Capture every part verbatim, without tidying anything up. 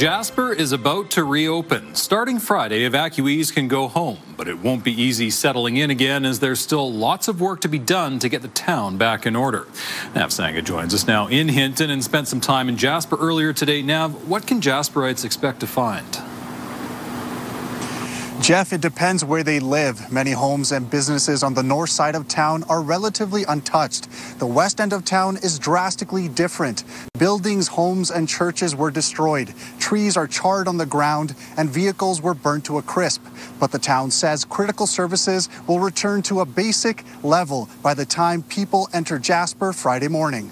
Jasper is about to reopen. Starting Friday, evacuees can go home, but it won't be easy settling in again as there's still lots of work to be done to get the town back in order. Nav Sangha joins us now in Hinton and spent some time in Jasper earlier today. Nav, what can Jasperites expect to find? Jeff, it depends where they live. Many homes and businesses on the north side of town are relatively untouched. The west end of town is drastically different. Buildings, homes, and churches were destroyed. Trees are charred on the ground, and vehicles were burnt to a crisp. But the town says critical services will return to a basic level by the time people enter Jasper Friday morning.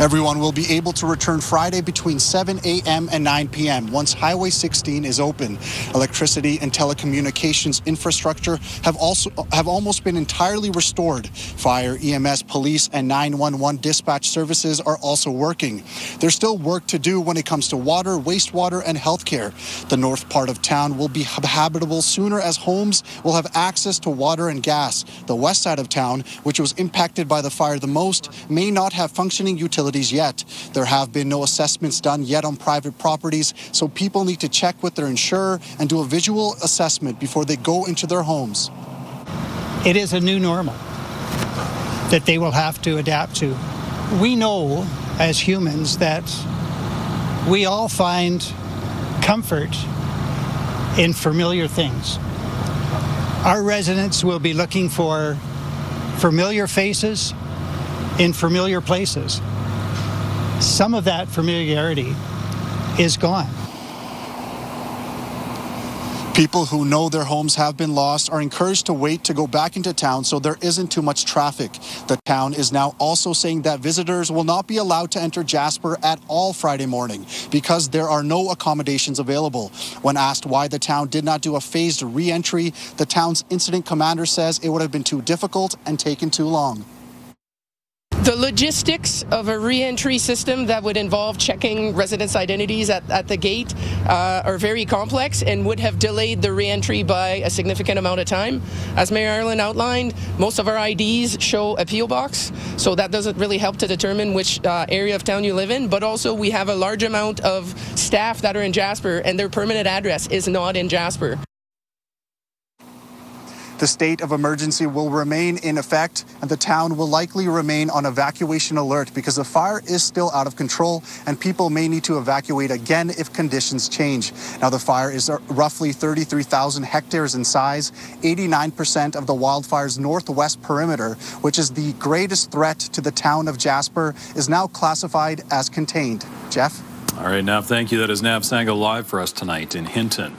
Everyone will be able to return Friday between seven A M and nine P M once Highway sixteen is open. Electricity and telecommunications infrastructure have also have almost been entirely restored. Fire, E M S, police, and nine one one dispatch services are also working. There's still work to do when it comes to water, wastewater, and healthcare. The north part of town will be habitable sooner as homes will have access to water and gas. The west side of town, which was impacted by the fire the most, may not have functioning utilities yet. There have been no assessments done yet on private properties, so people need to check with their insurer and do a visual assessment before they go into their homes. It is a new normal that they will have to adapt to. We know as humans that we all find comfort in familiar things. Our residents will be looking for familiar faces in familiar places. Some of that familiarity is gone. People who know their homes have been lost are encouraged to wait to go back into town so there isn't too much traffic. The town is now also saying that visitors will not be allowed to enter Jasper at all Friday morning because there are no accommodations available. When asked why the town did not do a phased re-entry, the town's incident commander says it would have been too difficult and taken too long. The logistics of a re-entry system that would involve checking residents' identities at, at the gate uh, are very complex and would have delayed the re-entry by a significant amount of time. As Mayor Ireland outlined, most of our I Ds show a P O box, so that doesn't really help to determine which uh, area of town you live in, but also we have a large amount of staff that are in Jasper and their permanent address is not in Jasper. The state of emergency will remain in effect, and the town will likely remain on evacuation alert because the fire is still out of control and people may need to evacuate again if conditions change. Now, the fire is roughly thirty-three thousand hectares in size, eighty-nine percent of the wildfire's northwest perimeter, which is the greatest threat to the town of Jasper, is now classified as contained. Jeff? All right, Nav, thank you. That is Nav Sangha live for us tonight in Hinton.